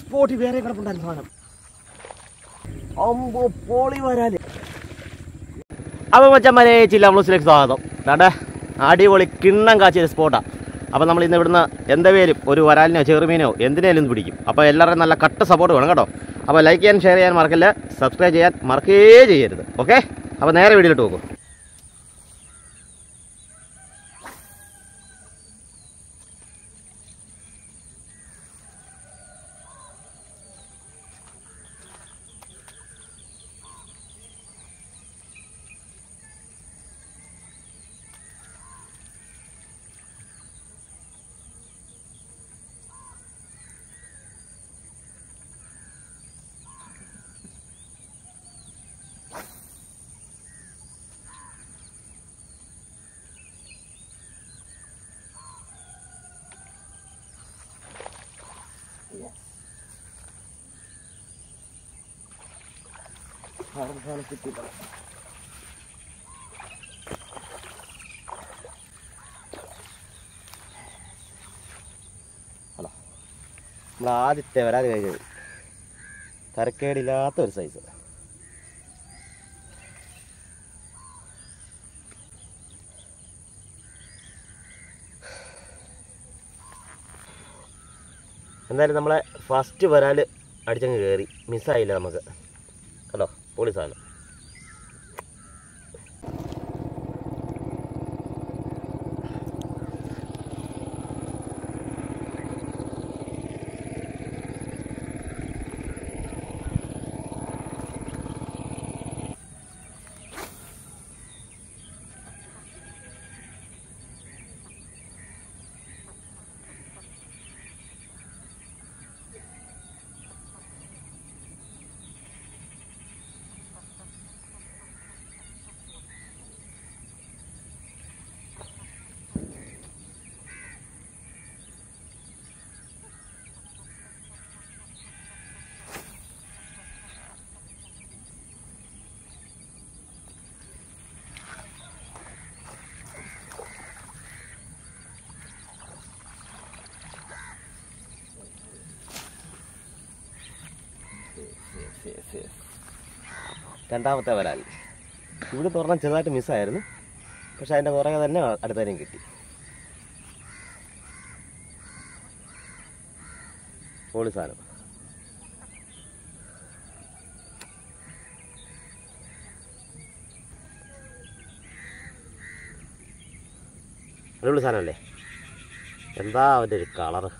സ്പോട്ടി വേറെ കിടപ്പുണ്ടായിരുന്നു സാധനം. അമ്പോ പോളി വരാല്. അപ്പോൾ മച്ചന്മാരെ ചില്ല ബ്ലൂസിലേക്ക് സ്വാഗതം. വേണ്ട അടിപൊളി കിണ്ണം കാച്ചിയ സ്പോട്ടാണ്. അപ്പോൾ നമ്മൾ ഇന്ന് ഇവിടുന്ന് എന്തെങ്കിലും ഒരു വരാലിനോ ചെറുമീനോ എന്തിനേലും പിടിക്കും. അപ്പോൾ എല്ലാവരും നല്ല കട്ട സപ്പോർട്ട് വേണം കേട്ടോ. അപ്പോൾ ലൈക്ക് ചെയ്യാൻ ഷെയർ ചെയ്യാൻ മറക്കില്ല, സബ്സ്ക്രൈബ് ചെയ്യാൻ മറക്കേ ചെയ്യരുത്. ഓക്കെ, അപ്പോൾ നേരെ വീഡിയോയിലോട്ട് പോകും. അല്ല, നമ്മളാദ്യത്തെ വരാതെ കഴിച്ചത് തരക്കേടില്ലാത്ത ഒരു സൈസ്. എന്തായാലും നമ്മളെ ഫസ്റ്റ് വരാൽ അടിച്ചങ്ങ് കയറി, മിസ്സായില്ല നമുക്ക്. ഹലോ പൊളി സാധനം. രണ്ടാമത്തെ വരാൽ ഇവിടെ തുറന്നാൽ ചെറുതായിട്ട് മിസ്സായിരുന്നു, പക്ഷെ അതിൻ്റെ പുറകെ തന്നെ അടുത്തേരം കിട്ടി. പോളി സാധനം. അടിപൊളി സാധനമല്ലേ? എന്താ അവൻ്റെ ഒരു കളറ്.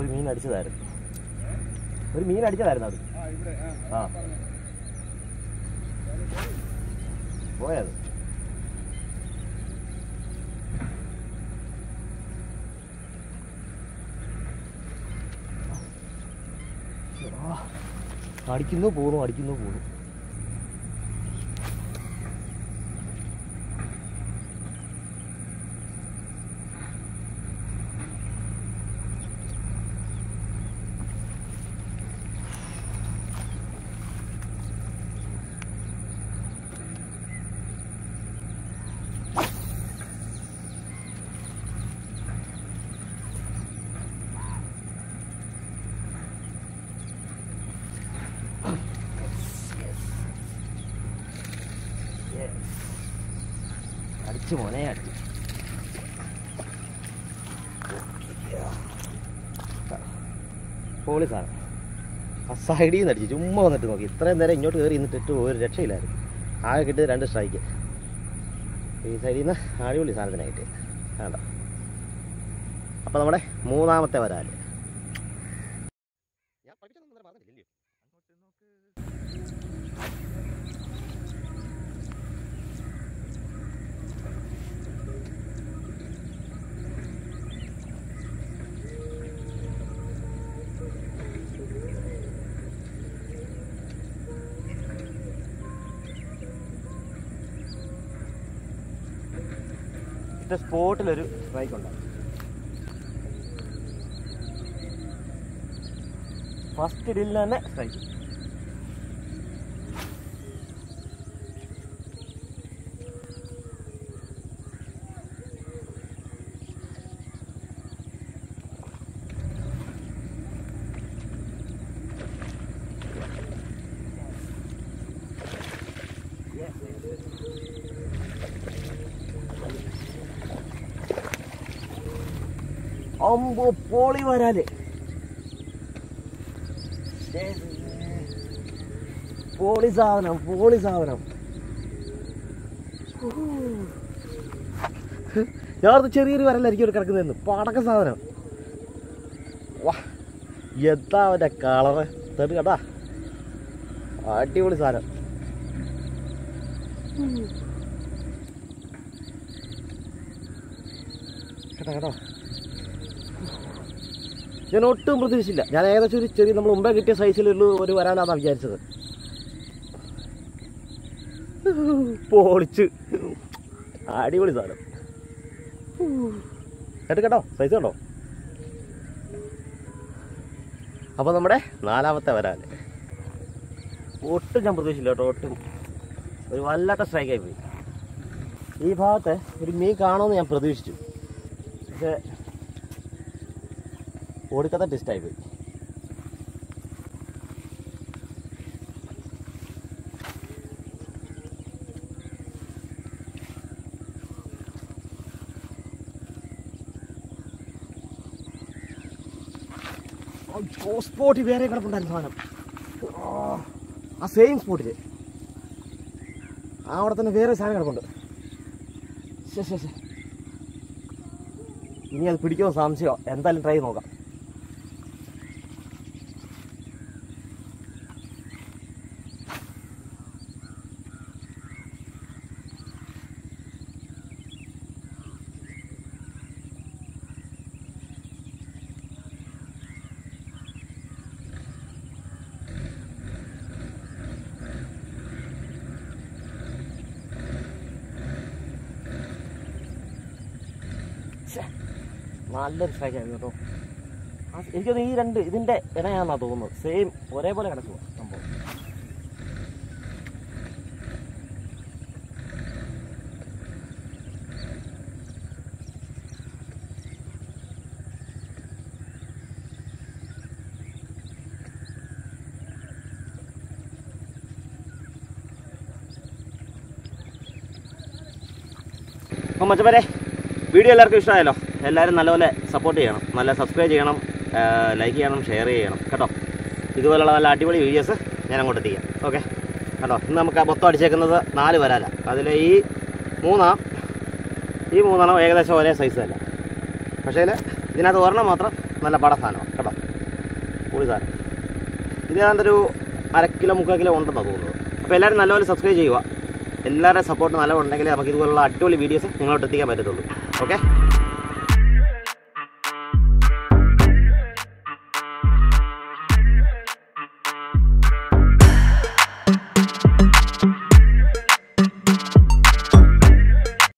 ഒരു മീൻ അടിച്ചതായിരുന്നു അത്. ആ പോയത് അടിക്കുന്നു പോകുന്നു. മോനെ അടിച്ചു. പോളി സാധനം. ആ സൈഡിൽ നിന്ന് അടിച്ചു, ചുമ്മാ വന്നിട്ട് നോക്കി. ഇത്രയും നേരം ഇങ്ങോട്ട് കയറി നിന്നിട്ട് ഒരു രക്ഷയില്ലായിരുന്നു. ആകെ കിട്ടിയത് 2 സ്ട്രൈക്ക്. ഈ സൈഡിൽ നിന്ന് അടിപൊളി സാധനത്തിനാണ് കിട്ടിയത്. വേണ്ട, അപ്പോൾ നമ്മുടെ മൂന്നാമത്തെ വരാൽ. the spot strike on first drill and strike. Ambo poli varale. Poli savanam. Yar the cherry varale irikku kadakkunnu. Padaka savanam. Wow. Yetta avada color. Thadu kada. Adipoli savanam. Kada. You know, two brothers. I have to carry the Mumbai get a size a little over another Jansen. Poor two. I do it. Let it go. Size on. Upon the Made, Nala Tavara. What to jump the shiller or two? We will let us strike every. If hot, we make on the produced you. What is that? This type of sport is very good. A same sport. I want to wear a sandal. You'll put your arms here and then try yoga. Mallet strike I got. I think these two, this one, I am not doing it. Same, one ball I got. Come on, Jabari. Video like this, I love. എല്ലാരും നല്ലപോലെ support ചെയ്യണം നല്ല subscribe ചെയ്യണം like ചെയ്യണം share ചെയ്യണം കേട്ടോ ഇതുപോലുള്ള നല്ല അടിപൊളി വീഡിയോസ് ഞാൻ അങ്ങോട്ട് ചെയ്യാം ഓക്കേ കേട്ടോ ഇന്ന് നമുക്ക് മൊത്തം അടിച്ചേക്കുന്നത് 4 വരാല അതിൽ ഈ മൂന്നെണ്ണം ഏകദേശം ഒരേ സൈസ് അല്ല പക്ഷേ ഇതിനകത്ത് ഒരെണ്ണം മാത്രം നല്ല പട സാധനമാണ് കേട്ടോ കൂടി സാധനം ഇതിനകത്തൊരു 1/2 കിലോ 3/4 കിലോ ഉണ്ടെന്ന് തോന്നുന്നു അപ്പോൾ എല്ലാരും നല്ലപോലെ സബ്സ്ക്രൈബ് ചെയ്യുക എല്ലാവരുടെ സപ്പോർട്ട് നല്ലവണ്ണം ഉണ്ടെങ്കിൽ നമുക്ക് ഇതുപോലുള്ള അടിപൊളി വീഡിയോസ് നിങ്ങളോട്ട് എത്തിക്കാൻ പറ്റുള്ളൂ ഓക്കേ